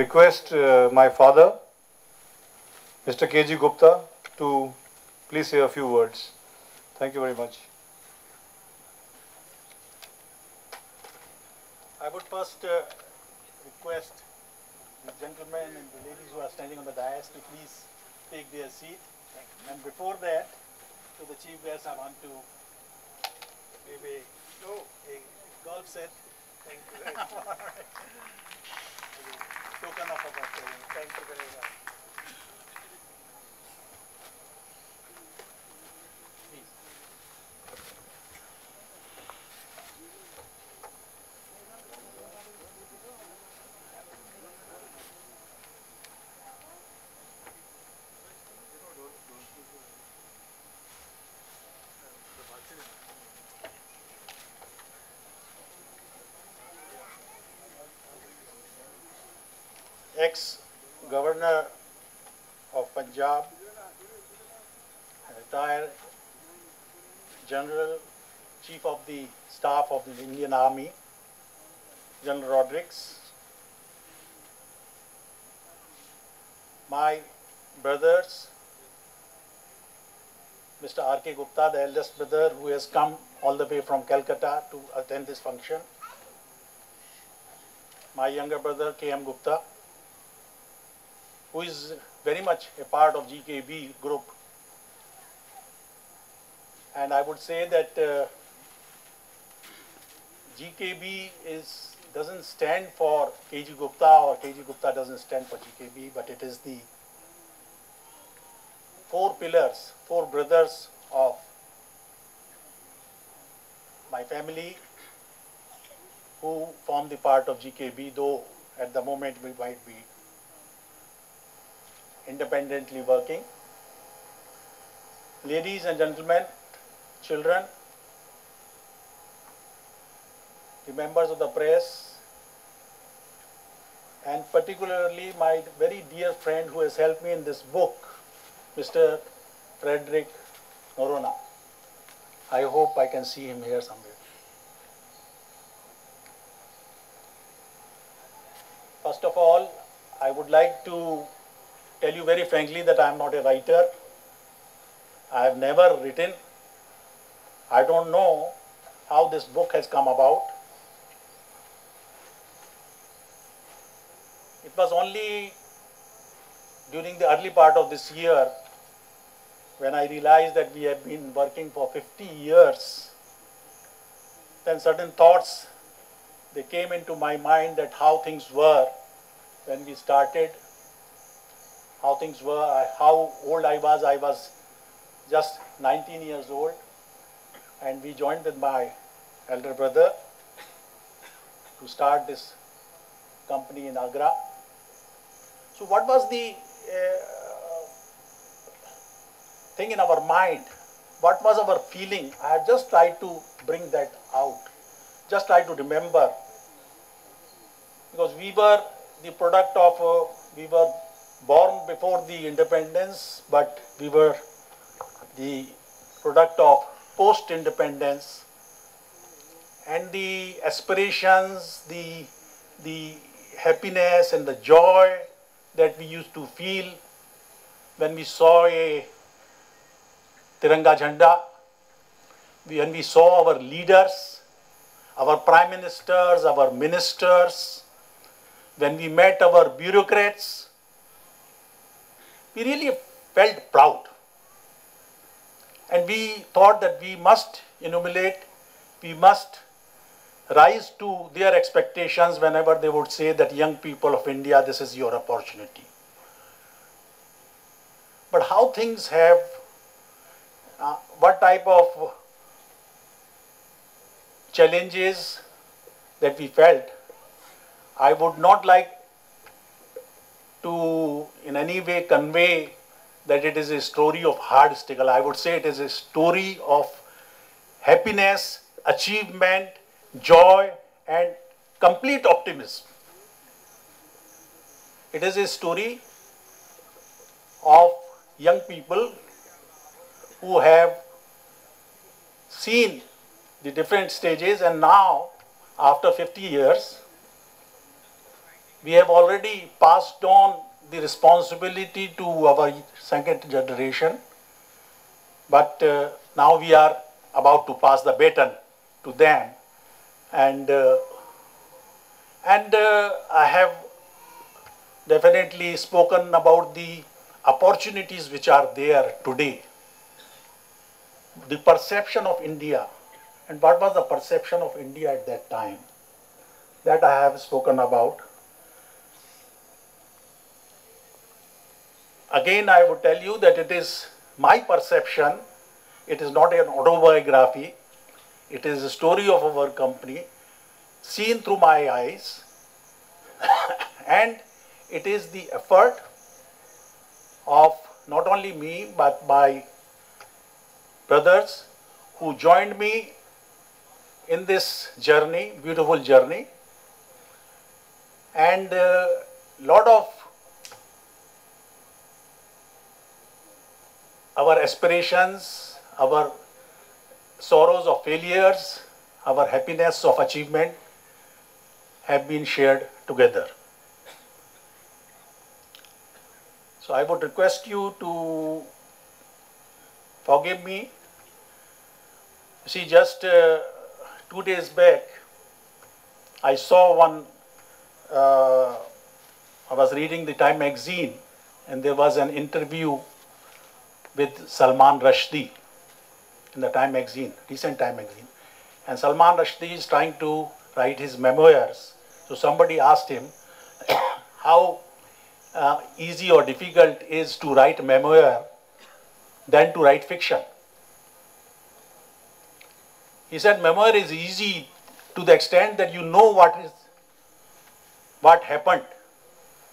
request my father, Mr. KG Gupta, to please say a few words. Thank you very much. I would first request the gentlemen and the ladies who are standing on the dais to please take their seat. And before that, to the chief guest, I want to give a golf set. Thank you very much. Token of appreciation. Thank you very much. Ex-Governor of Punjab, retired General Chief of the Staff of the Indian Army, General Rodericks, my brothers, Mr. R.K. Gupta, the eldest brother who has come all the way from Calcutta to attend this function, my younger brother K.M. Gupta, who is very much a part of GKB group. And I would say that GKB doesn't stand for KG Gupta, or KG Gupta doesn't stand for GKB, but it is the four pillars, four brothers of my family who form the part of GKB, though at the moment we might be independently working. Ladies and gentlemen, children, the members of the press, and particularly my very dear friend who has helped me in this book, Mr. Frederick Noronha. I hope I can see him here somewhere. First of all, I would like to tell you very frankly that I am not a writer. I have never written. I don't know how this book has come about. It was only during the early part of this year when I realized that we have been working for 50 years. Then certain thoughts, they came into my mind that how things were when we started, how things were, how old I was just 19 years old, and we joined with my elder brother to start this company in Agra. So what was the thing in our mind? What was our feeling? I have just tried to bring that out, just try to remember, because we were the product of, we were born before the independence, but we were the product of post-independence, and the aspirations, the happiness and the joy that we used to feel when we saw a Tiranga Jhanda, when we saw our leaders, our prime ministers, our ministers, when we met our bureaucrats, we really felt proud, and we thought that we must emulate, we must rise to their expectations whenever they would say that young people of India, this is your opportunity. But how things have, what type of challenges that we felt, I would not like to in any way convey that it is a story of hard struggle. I would say it is a story of happiness, achievement, joy, and complete optimism. It is a story of young people who have seen the different stages, and now, after 50 years, we have already passed on the responsibility to our second generation, but now we are about to pass the baton to them. And I have definitely spoken about the opportunities which are there today. The perception of India, and what was the perception of India at that time, that I have spoken about. Again, I would tell you that it is my perception, it is not an autobiography, it is a story of our company, seen through my eyes, and it is the effort of not only me, but my brothers who joined me in this journey, beautiful journey, and lot of our aspirations, our sorrows of failures, our happiness of achievement have been shared together. So I would request you to forgive me. See, just 2 days back, I saw one, I was reading the Time magazine, and there was an interview with Salman Rushdie in the Time magazine, recent Time magazine. And Salman Rushdie is trying to write his memoirs. So somebody asked him how easy or difficult is to write memoir than to write fiction. He said memoir is easy to the extent that you know what happened.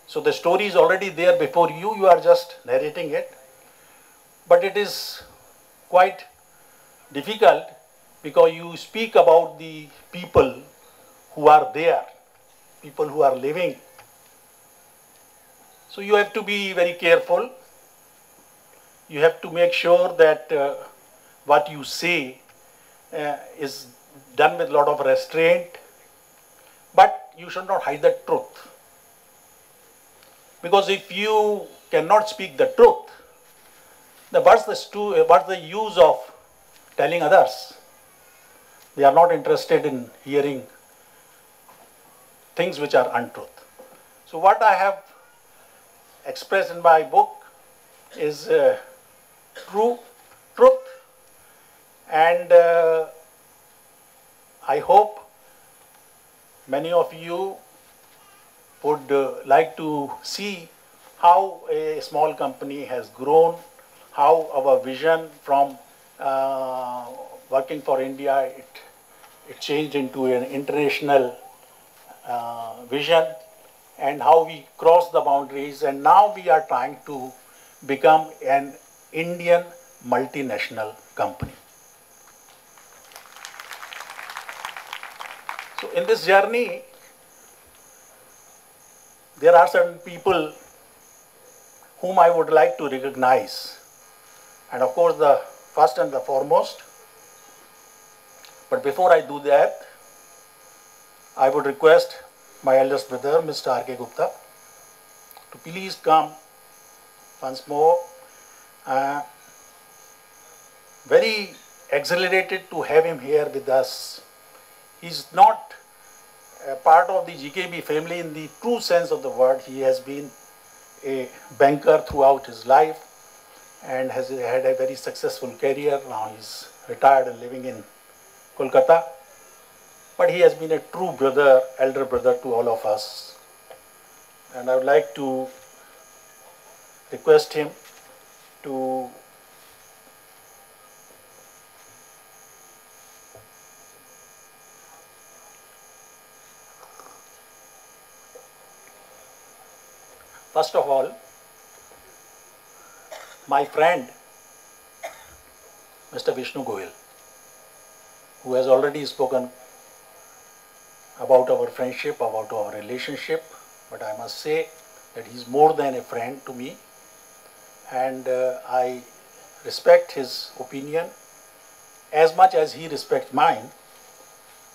So the story is already there before you, you are just narrating it. But it is quite difficult because you speak about the people who are there, people who are living. So you have to be very careful. You have to make sure that what you say is done with a lot of restraint, but you should not hide the truth. Because if you cannot speak the truth, then what's the use of telling others? They are not interested in hearing things which are untruth. So what I have expressed in my book is true truth, and I hope many of you would like to see how a small company has grown, how our vision from working for India, it changed into an international vision, and how we crossed the boundaries, and now we are trying to become an Indian multinational company. So in this journey, there are certain people whom I would like to recognize. And of course, the first and the foremost. But before I do that, I would request my eldest brother, Mr. R.K. Gupta, to please come once more. Very exhilarated to have him here with us. He's not a part of the GKB family in the true sense of the word. He has been a banker throughout his life and has had a very successful career. Now he's retired and living in Kolkata. But he has been a true brother, elder brother to all of us. And I would like to request him to first of all, my friend, Mr. Vishnu Goel, who has already spoken about our friendship, about our relationship, but I must say that he's more than a friend to me, and I respect his opinion as much as he respects mine,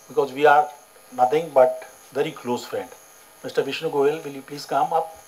because we are nothing but very close friends. Mr. Vishnu Goel, will you please come up?